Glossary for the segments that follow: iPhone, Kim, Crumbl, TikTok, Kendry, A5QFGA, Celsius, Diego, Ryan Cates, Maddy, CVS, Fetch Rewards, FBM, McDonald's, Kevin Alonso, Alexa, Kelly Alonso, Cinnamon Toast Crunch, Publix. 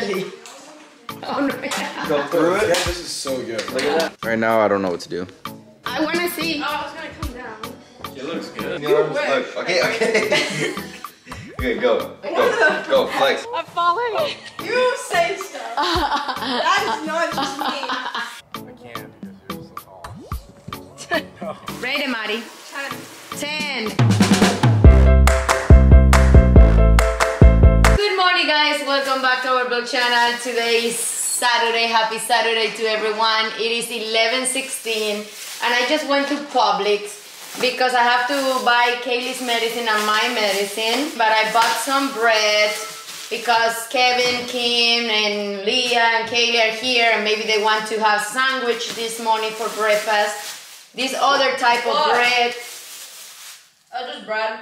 belly. Oh, no. Go through it? Yeah, this is so good. Look at that. Right now, I don't know what to do. I want to see. Oh, it's going to come down. It looks good. Look. Okay, okay. Okay, go. Go, flex. I'm falling. Oh. You say so. That is not just me. I can't because it's awesome. No. Rate it, Marty. 10. Hey guys, welcome back to our vlog channel. Today is Saturday. Happy Saturday to everyone. It is 11:16 and I just went to Publix because I have to buy Kaylee's medicine and my medicine, but I bought some bread because Kevin, Kim and Leah and Kaylee are here and maybe they want to have sandwich this morning for breakfast. This other type of bread. Oh, just bread.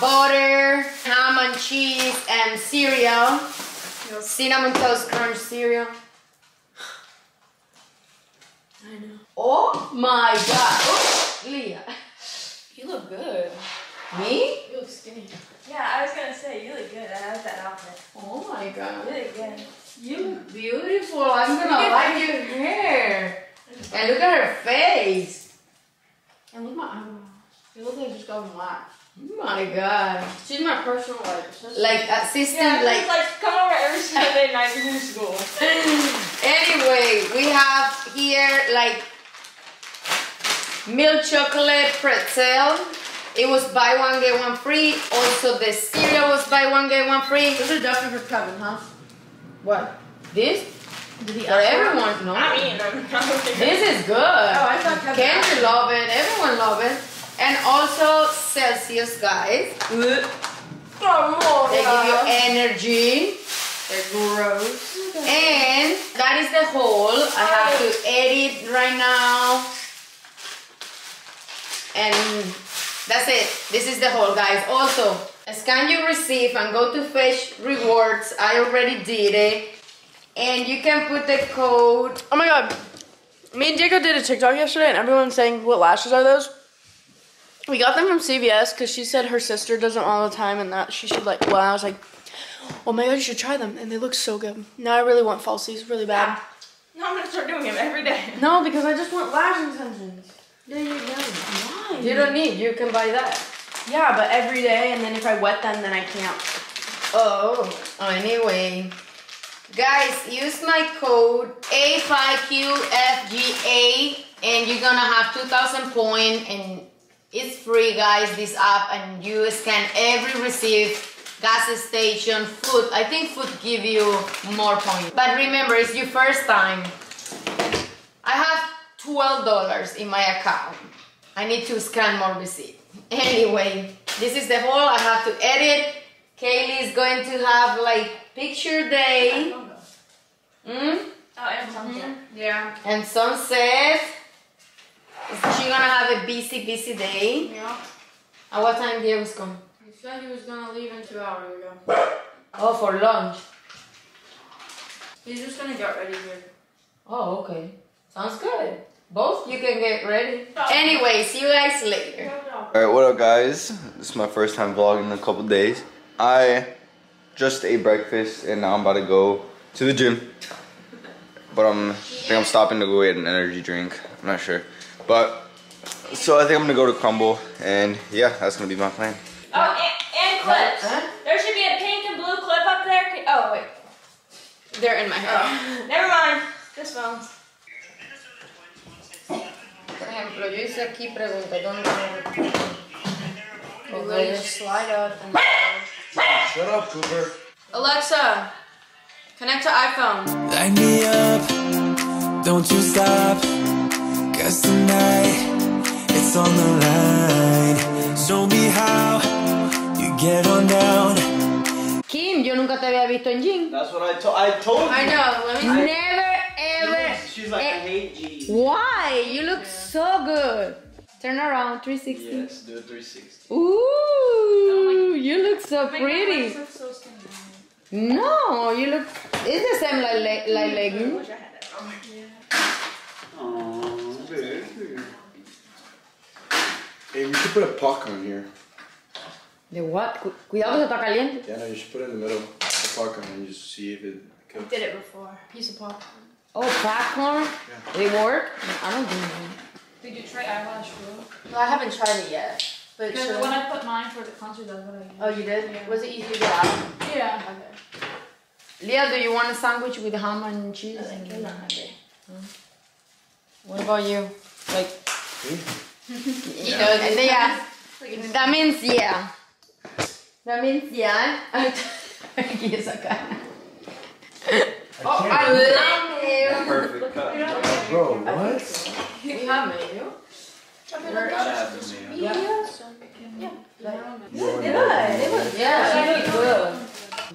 Butter, ham and cheese, and cereal. Yes. Cinnamon Toast Crunch cereal. I know. Oh my god. Oh, Leah. You look good. Me? You look skinny. Yeah, I was gonna say, you look good. I have that outfit. Oh my god. You look good. You look beautiful. I'm gonna like your hair. And look at her face. And look at my eyebrows. You look like you just got black. Oh my god. She's my personal like assistant. Yeah, like, come over every single day night before school. Anyway, we have here like milk chocolate pretzel. It was buy one get one free. Also the cereal was buy one get one free. This is definitely for Kevin, huh? What? This? For everyone? No. I mean, this is good. Oh, I thought Kevin. Candy love it. Everyone love it. And also Celsius, guys. They give you energy. They're gross. And that is the haul. I have to edit right now. And that's it. This is the haul, guys. Also, scan your receipt and go to Fetch Rewards. I already did it. And you can put the code. Oh my god. Me and Diego did a TikTok yesterday and everyone's saying, what lashes are those? We got them from CVS because she said her sister does them all the time and that she should like, well, I was like, oh my god, you should try them. And they look so good. Now I really want falsies really bad. Yeah. No, I'm going to start doing them every day. No, because I just want lash extensions. There you go. Why? You don't need, you can buy that. Yeah, but every day and then if I wet them, then I can't. Oh anyway. Guys, use my code A5QFGA and you're going to have 2,000 points and it's free, guys, this app, and you scan every receipt, gas station, food. I think food give you more points. But remember, it's your first time. I have $12 in my account. I need to scan more receipt. Anyway, this is the haul. I have to edit. Kaylee is going to have, like, picture day. Oh, and sunset. Yeah. And sunset. She's gonna have a busy day. Yeah. At what time Diego's coming? He said he was gonna leave in 2 hours ago. Oh, for lunch. He's just gonna get ready here. Oh, okay. Sounds good. Both you can get ready. Anyway, see you guys later. Alright, what up guys? This is my first time vlogging in a couple days. I just ate breakfast and now I'm about to go to the gym. But I think I'm stopping to go get an energy drink. I'm not sure. But, so I think I'm gonna go to Crumbl, and yeah, that's gonna be my plan. Oh, and clips. Huh? There should be a pink and blue clip up there. Oh, wait. They're in my hair. Oh. Never mind. This one's. Por ejemplo, yo hice aquí pregunta, ¿dónde you slide out and shut up, Cooper. Alexa, connect to iPhone. Light me up, don't you stop. Cause tonight, it's on the line. Show me how you get on down. Kim, yo nunca te había visto en jean. That's what I told you. I know. Never ever. She's like, I hate jeans. Why? You look so good. Turn around, 360. Yes, do a 360. Ooh, no, you look so pretty. God, so skinny. No, you look. It's the same like legging. I wish I had that. Oh, yeah. Hey, we should put a puck on here. The what? Cuidado que está caliente. Yeah, no, you should put it in the middle of the popcorn and you see if it cooks. I did it before. Piece of popcorn. Oh, popcorn? Yeah. Did it work? I don't think so. Did you try eyelash glue? No, I haven't tried it yet. But because when I put mine for the concert, that's what I did. Oh, you did? Yeah. Was it easy to get out? Yeah. Okay. Leah, do you want a sandwich with ham and cheese? I think I'm not hungry. What about you? Like, you know, yeah. That means yeah. That means yeah. Oh, I love you. Perfect cut. Bro, what? You have mayo? Yeah. Bro,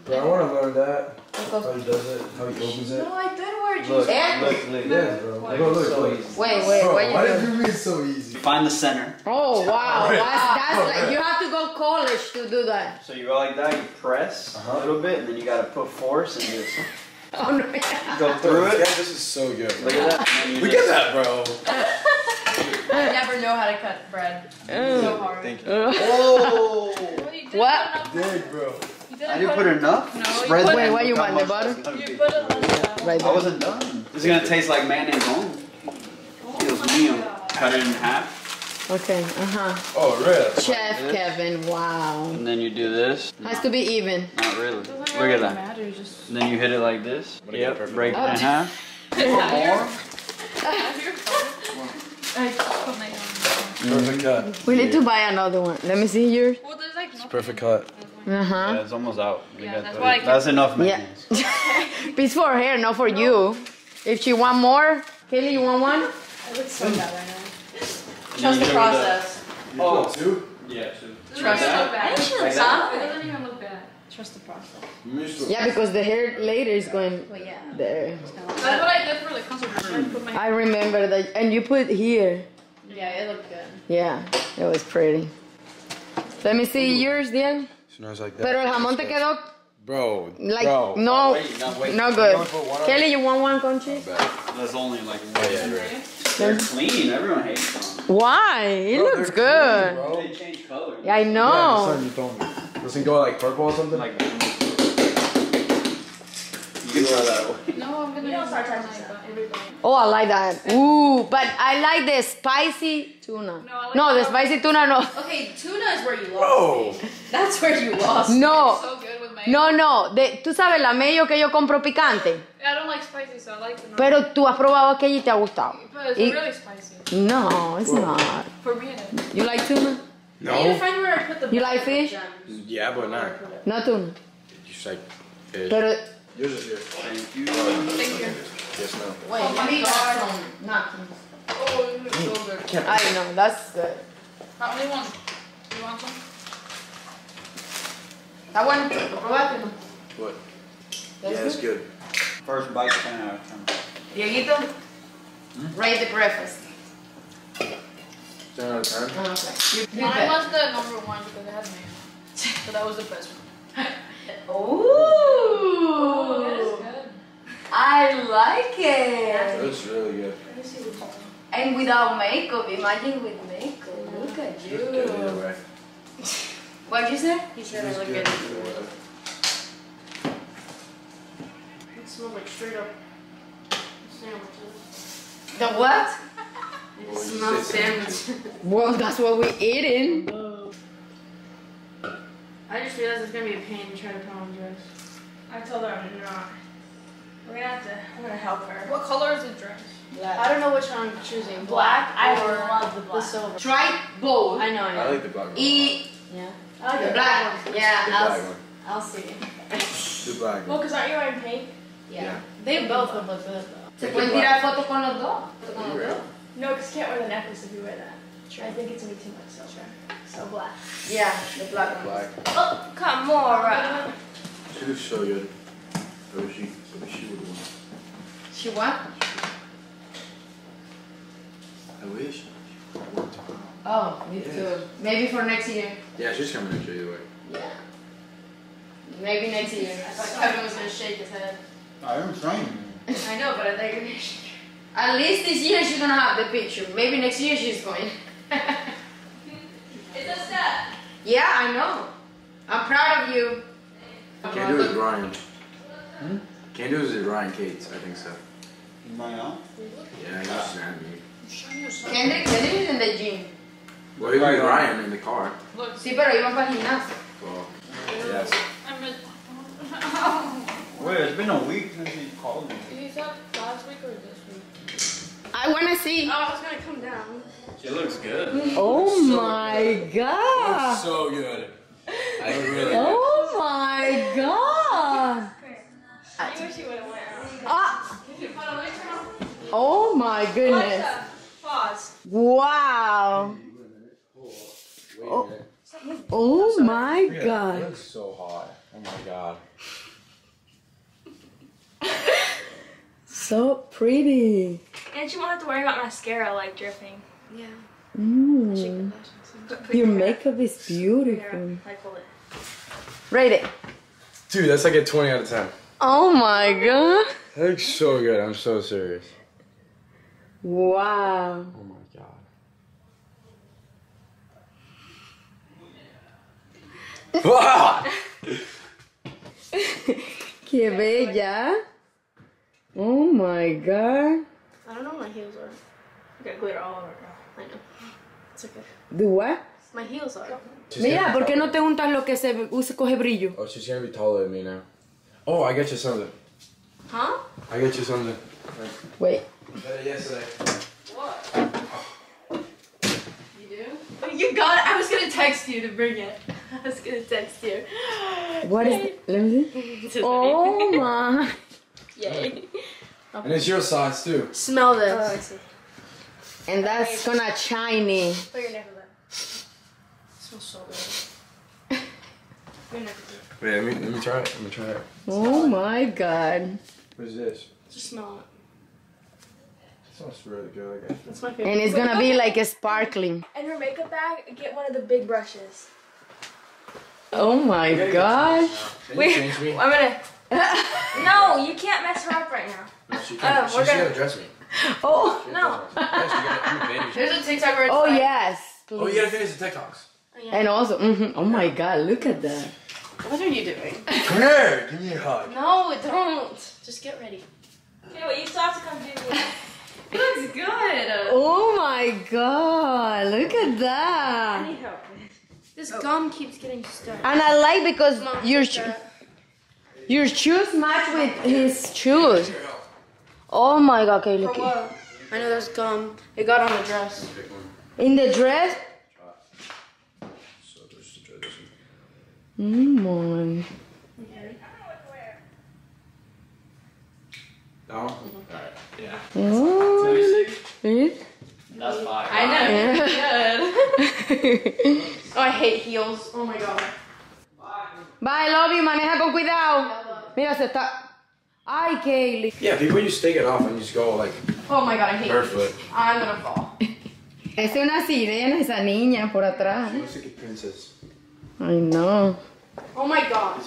I want to learn that. How he does it, how he opens it. No, I did wear it. Look, look, yes, bro. Look, so easy. Wait, bro, why did you read so easy? Find the center. Oh, wow. That's like, you have to go college to do that. So you go like that, you press a little bit, and then you got to put force and just oh, no, yeah. Go through it. Yeah, this is so good, bro. Look at that. Look at that, bro. I never know how to cut bread. It's so hard. Thank you. Oh. What? Dig, bro. I didn't put enough? No, spread it. Wait, what you want, the butter? You put it on the right there. I wasn't done. This is going to taste like mayonnaise only. Oh, feels medium. Cut it in half. Okay, Oh, really? Chef like Kevin, wow. And then you do this. Has to be even. Not really. Look at that. Matter, just... Then you hit it like this. Yep, break it in half. Perfect cut. We need to buy another one. Let me see yours. Well, like it's perfect cut. Yeah, it's almost out. Yeah, that's enough mayonnaise. Yeah. It's for her, not for you. If she want more, Kaylee, you want one? I would so bad right now. Trust the process. Oh, two? Yeah, two. Trust the process. It doesn't even look bad. Trust the process. Yeah, because the hair later is going there. That's what I did for the concert. I remember that. And you put here. Yeah, it looked good. Yeah, it was pretty. Let me see yours, Diego. Like that. Pero el jamón te quedó. Bro, like, bro. No, no good. Kelly, you want one con cheese? That's only like one. Oh, yeah, right. They're clean. Everyone hates them. Why? It bro, looks good. Clean, bro. They change color. Yeah, I know. Yeah, you told me. Doesn't go like purple or something? Like, you can throw that away. No, I'm gonna start touching that. Oh, I like that. Ooh, but I like the spicy tuna. No, like the spicy tuna, no. Okay, tuna is where you lost. Bro. That's where you lost. No. So good with mayo. No, no. Tú sabes la mayo que yo compro picante. I don't like spicy, so I like the normal. Pero tú has probado aquella y te ha gustado. But it's really spicy. No, it's not. For me, it is. You like tuna? No. I need to find where I put the you like fish? Yeah, but not. Not tuna. You just like fish. Pero, yours is here. Thank you. Thank you. Yes, no. Wait, my God. Nothing. Oh, it's so good. I know, that's good. That only one. You want some? That one, what? That's yeah, it's good. First bite, 10 out of 10. Dieguito, rate the breakfast. 10 out of 10? Okay. Mine was the number one because it had mayo. So that was the best one. Ooh! That is good. I like it. That's really good. And without makeup, imagine with makeup. Look at you. Just do it either way. What'd you say? He said I look good. It smells like straight up sandwiches. The what? It smells sandwiches. Well, that's what we're eating. I just realized it's gonna be a pain to try to put on dress. I told her I'm not. We're gonna have to. I'm gonna help her. What color is the dress? Black. I don't know which one I'm choosing. Black. I love the black. The silver. Try both. I know. I like the black one. Yeah. I like the black one. Yeah. I'll see. The black one. Well, because aren't you wearing pink? Yeah. They both would look good though. ¿Se pueden tirar foto con los dos? No, because you can't wear the necklace if you wear that. Sure. I think it's gonna be too much silver. So black. Yeah. The black one. Black. Oh, come on. She looks so good. I wish she would want. She what? I wish. Oh, me too. Maybe for next year. Yeah, she's coming next year either way. Yeah. Maybe next year. I thought Kevin was going to shake his head. I am trying. I know, but I think going to shake. At least this year she's going to have the picture. Maybe next year she's going. It's a step. Yeah, I know. I'm proud of you. Can't do it with Ryan. Hmm? Can't do it with Ryan Cates, I think so. Ryan? Yeah, he was mad at me. Kendrick is in the gym. Well, he was with Ryan in the car. Sí, pero iban para el gimnasio. Well, yes. Wait, it's been a week since he called me. Did he stop last week or this week? I want to see. Oh, it's going to come down. She looks good. Oh looks my so god. Looks so good. I really oh my god. I wish you would have went out. Oh my goodness. Pause. Wow. Oh, oh my god. It looks so hot. Oh my god. So pretty. And she won't have to worry about mascara like dripping. Yeah. Mm. Your makeup is beautiful. Rate it. Dude, that's like a 20 out of 10. Oh my god. That looks so good. I'm so serious. Wow. Oh my god. Wow. Que bella. Oh my god. I don't know what my heels are. I got glitter all over now. I know. It's okay. Do what? My heels are. Mira, ¿por qué no te untas lo que se coge brillo? Oh, she's gonna be taller than me now. Oh, I got you something. Huh? I got you something. Wait. You got it yesterday. What? You do? Oh, you got it. I was gonna text you to bring it. I was gonna text you. What is it? Let me see. Oh my. Yay. And it's your size too. Smell this. Oh, I see. And that's gonna shiny. Put your neck on that. It smells so good. Your neck on that. Wait, let me try it. Let me try it. Oh my god. What is this? Just smell it. It smells really good. I guess. That's my favorite. And it's gonna be like a sparkling. And her makeup bag, get one of the big brushes. Oh my gosh. Wait, I'm gonna. No, you can't mess her up right now. No, she can't. She's gonna dress me. Oh no! There's a TikTok where it's oh like, yes! Please. Oh, you gotta finish the TikToks. Oh, yeah. And also, oh my god, look at that! What are you doing? Come here, give me a hug. No, don't. Just get ready. Okay, wait, you still have to come do me. It looks good. Oh my god, look at that! I need help. This gum keeps getting stuck. And I like because your shoes match with his shoes. Oh my god, okay, look. I know there's gum. It got on the dress. In the dress? So there's the dress. Come on. No? Alright, yeah. Oh, look. That's fine. I know. Yeah. Oh, I hate heels. Oh my god. Bye, love you, maneja con cuidado. Mira, se está. I Kaylee. Yeah, people just take it off and just go like. Oh my god, I hate barefoot. I'm gonna fall. Es una sirena esa niña por atrás. She looks like a princess. I know. Oh my god.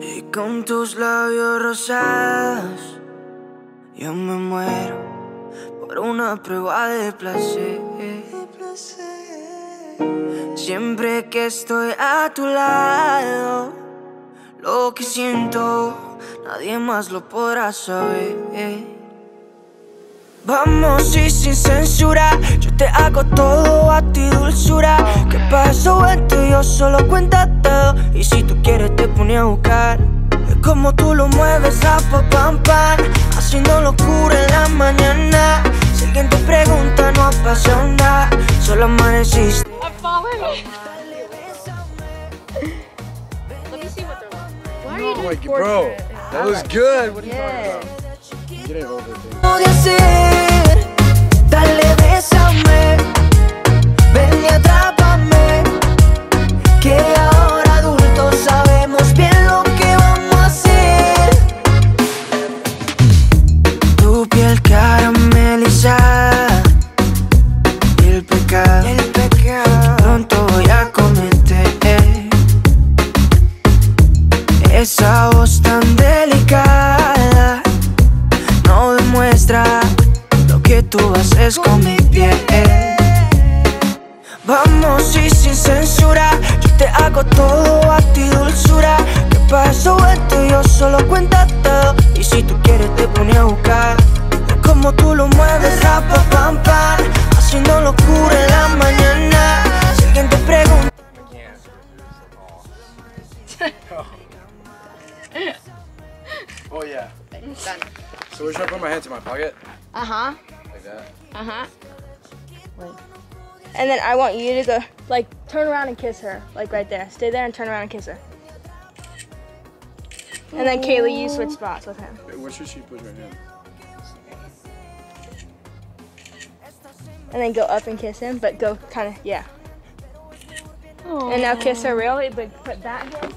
Y con tus labios rosados, yo me muero. Por una prueba de placer. Siempre que estoy a tu lado, lo que siento nadie más lo podrá saber. Vamos y sin censura, yo te hago todo a ti dulzura. ¿Qué pasó entre yo? Solo cuéntatelo. Y si tú quieres te pone a buscar. Como tú lo mueves a pam pam, haciendo locura en la mañana. Si alguien te pregunta no pasa nada, solo amaneciste. I'm falling. Let me see what they're like. Why are you doing portrait? Bro, that was good. What are you talking about? Get it over there. Dale, besame, ven y atrápame, que ahora adultos sabemos bien lo que. Tu piel caramelizada y el pecado pronto voy a cometer. Esa voz tan delicada. demostrar lo que tú haces con mi piel. Vamos y sin censura, yo te hago todo a ti dulzura. Te paso esto y yo solo cuéntatelo. Y si tú quieres te pone a buscar como tú lo mueves, rapa, pam, pam, haciendo locura en la mañana. Si alguien te pregunta. Oh yeah. Done. So where should I put my hands in my pocket? Uh-huh. Like that? Uh-huh. Wait. And then I want you to go, like, turn around and kiss her. Like right there. Stay there and turn around and kiss her. And then Kaylee, you switch spots with him. Wait, where should she put her hand? And then go up and kiss him, but go kind of, yeah. Aww. And now kiss her really, but put that hand.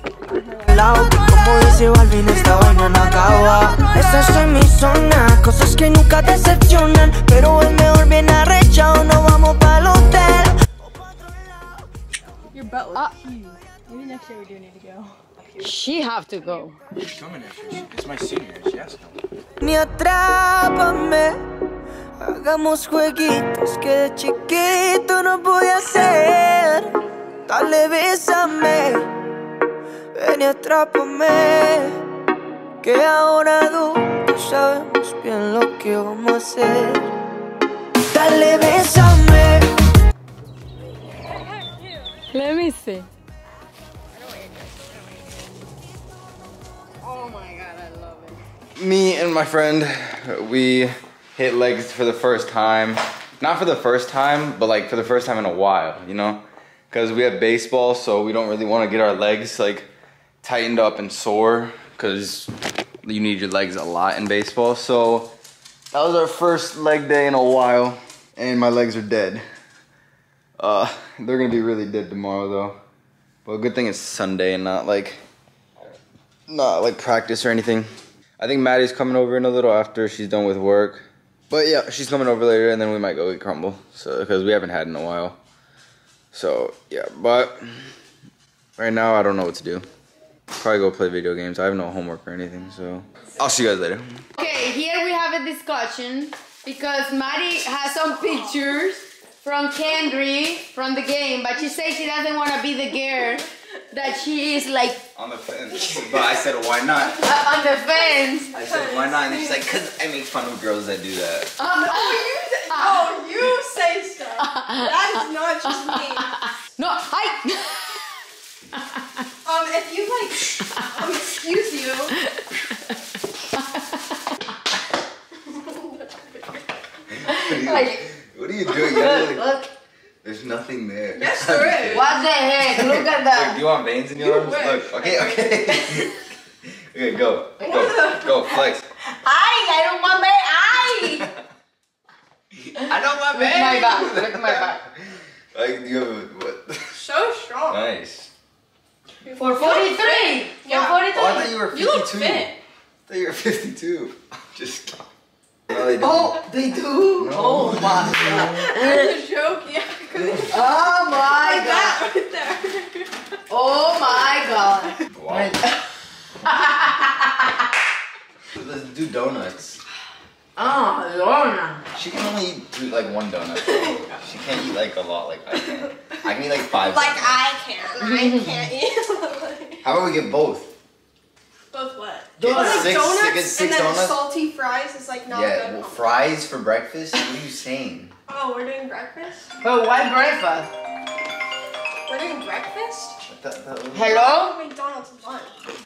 Your butt looks huge. Maybe next year we do need to go. She have to go. She's coming next year. It's my senior. She has to come. Hagamos jueguitos que de chiquito no voy a hacer. Dale, bésame, ven y atrápame, que ahora adultos sabemos bien lo que vamos a hacer. Dale, bésame. Let me see. Oh my god, I love it. Me and my friend, we hit legs for the first time. Not for the first time, but like for the first time in a while, you know? Because we have baseball, so we don't really want to get our legs like tightened up and sore, because you need your legs a lot in baseball. So that was our first leg day in a while, and my legs are dead. They're gonna be really dead tomorrow though. But a good thing it's Sunday and not like practice or anything. I think Maddie's coming over in a little after she's done with work. But yeah, she's coming over later and then we might go get Crumbl, so, because we haven't had in a while. So yeah, but right now I don't know what to do. Probably go play video games. I have no homework or anything, so I'll see you guys later. Okay, here we have a discussion because Maddie has some pictures from Kendri from the game, but she says she doesn't want to be the girl that she is like on the fence. But I said, why not? On the fence. I said, why not? And she's like, cause I make fun of girls that do that. You say stuff. That is not just me. No, hi. If you like, excuse you. What are you doing? Look. There's nothing there. Yes, there is. What the heck? Look at that. Wait, do you want veins in your arms? Look. Okay. Okay, go. Go, flex. I don't want veins. I don't want veins. Look at my back. Like, you have what? So strong. Nice. For 43. Yeah. For 43. Oh, I thought you were 52. You look fit. I thought you were 52. I'm just kidding. No, they do. Oh, they do? No. Oh my god. That's a joke, yeah. Oh my god. Right there. Oh my god. Wow. Let's do donuts. Oh, Lorna. She can only eat like one donut. She can't eat like a lot like I can. I can eat like five. Like donuts. I can't eat. How about we get both? Both what? Donuts and then salty fries is like not good. Yeah, well, fries for breakfast? What are you saying? Oh, we're doing breakfast? But why breakfast? We're doing breakfast? Hello? McDonald's lunch.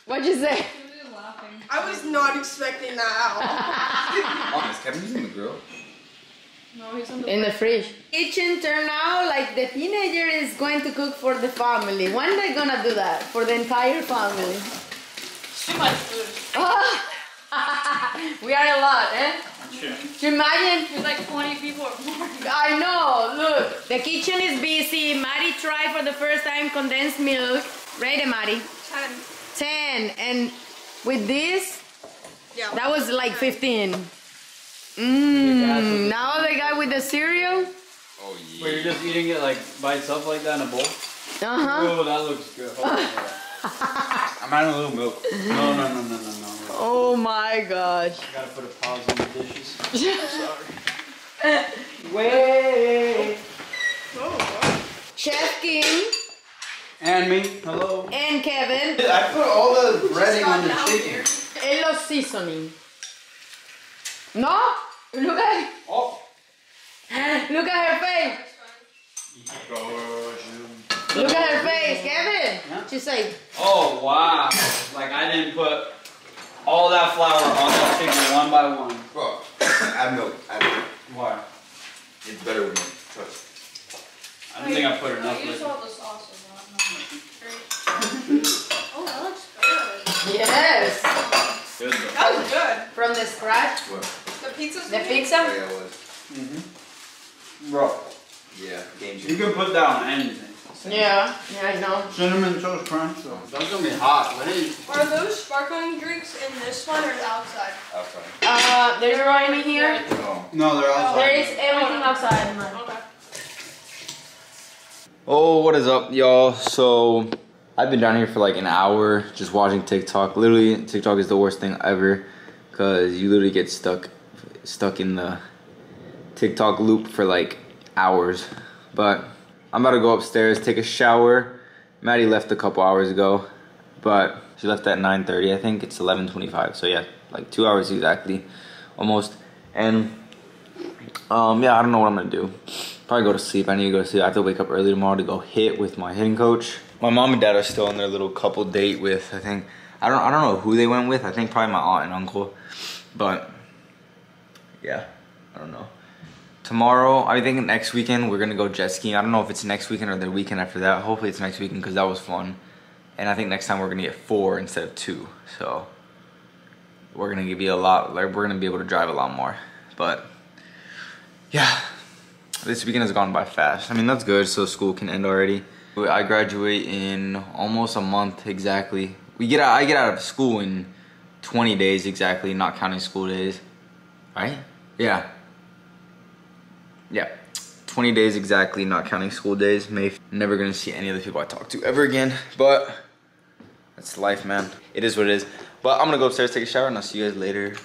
What'd you say? I was not expecting that. Mom, is Kevin using the grill? No, he's in the fridge. Kitchen turnout, like the teenager is going to cook for the family. When are they gonna do that? For the entire family. Too much food. Oh. We are a lot, eh? Sure. Do you imagine? There's like 20 people or more. I know, look. The kitchen is busy. Maddie tried for the first time condensed milk. Right, Maddie? 10. And with this, yeah, that was like 15. Now the guy with the cereal. Oh, yeah. Wait, you're just eating it like by itself like that in a bowl? Uh-huh. Oh, that looks good. Oh, I'm adding a little milk. No. Oh my gosh. I gotta put a pause on the dishes. I'm sorry. Wait. Oh. Chef King. And me. Hello. And Kevin. I put all the breading on the chicken. And the seasoning. No? Look at it. Oh. Look at her face. Look at her face, Kevin. Yeah. She's like, oh wow. Like I didn't put all that flour on that chicken one by one. Bro, I know. Why? It's better with milk. Trust me. I don't think I put enough. You saw the sauce as well. Oh, that looks good. Yes. Good, that was good. From the scratch? What? The pizza? The pizza? Yeah, it was. Mm-hmm. Bro. Yeah, dangerous. You can put that on anything. Yeah, yeah, I know. Cinnamon Toast Crunch though. That's gonna be hot. Are those sparkling drinks in this one or outside? Outside. There's one in here? No, they're outside. There is everything outside. Okay. Oh, what is up, y'all? So, I've been down here for like an hour just watching TikTok. Literally, TikTok is the worst thing ever because you literally get stuck in the TikTok loop for like hours. But I'm about to go upstairs, take a shower. Maddie left a couple hours ago, but she left at 9:30, I think. It's 11:25, so yeah, like 2 hours exactly, almost. And yeah, I don't know what I'm gonna do. Probably go to sleep. I need to go to sleep. I have to wake up early tomorrow to go hit with my hitting coach. My mom and dad are still on their little couple date with, I think, I don't know who they went with. I think probably my aunt and uncle, but yeah, I don't know. Tomorrow, I think next weekend, we're gonna go jet skiing. I don't know if it's next weekend or the weekend after that. Hopefully it's next weekend because that was fun. And I think next time we're gonna get 4 instead of 2. So we're gonna be a lot, like we're gonna be able to drive a lot more. But yeah, this weekend has gone by fast. I mean, that's good, so school can end already. I graduate in almost a month exactly. I get out of school in 20 days exactly, not counting school days, right? Yeah. Yeah, 20 days exactly, not counting school days. Never gonna see any of the people I talk to ever again, but that's life, man. It is what it is. But I'm gonna go upstairs, take a shower, and I'll see you guys later.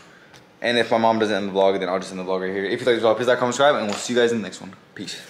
And if my mom doesn't end the vlog, then I'll just end the vlog right here. If you like this vlog, please like, comment, subscribe, and we'll see you guys in the next one. Peace.